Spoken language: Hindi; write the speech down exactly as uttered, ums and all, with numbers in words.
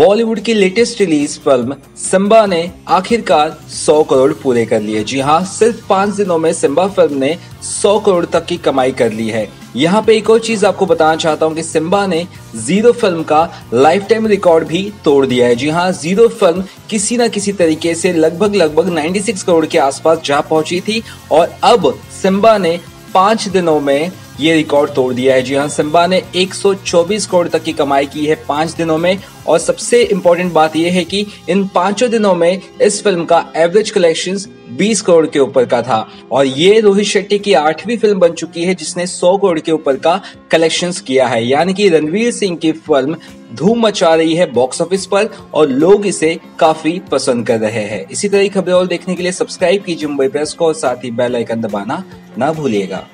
बॉलीवुड की लेटेस्ट रिलीज फिल्म सिम्बा ने आखिरकार सौ करोड़ पूरे कर लिए। जी हाँ, सिर्फ पांच दिनों में सिम्बा फिल्म ने सौ करोड़ तक की कमाई कर ली है। यहाँ पे एक और चीज आपको बताना चाहता हूँ कि सिम्बा ने जीरो फिल्म का लाइफ टाइम रिकॉर्ड भी तोड़ दिया है। जी हाँ, जीरो फिल्म किसी ना किसी तरीके से लगभग लगभग छियानवे करोड़ के आसपास जा पहुंची थी और अब सिम्बा ने पांच दिनों में ये रिकॉर्ड तोड़ दिया है। जी हाँ, सिम्बा ने एक सौ चौबीस करोड़ तक की कमाई की है पांच दिनों में और सबसे इम्पोर्टेंट बात यह है कि इन पांचों दिनों में इस फिल्म का एवरेज कलेक्शंस बीस करोड़ के ऊपर का था और ये रोहित शेट्टी की आठवीं फिल्म बन चुकी है जिसने सौ करोड़ के ऊपर का कलेक्शंस किया है। यानी कि रणवीर सिंह की फिल्म धूम मचा रही है बॉक्स ऑफिस पर और लोग इसे काफी पसंद कर रहे हैं। इसी तरह की खबरें और देखने के लिए सब्सक्राइब कीजिए मुंबई प्रेस को और साथ ही बेल आइकन दबाना ना भूलिएगा।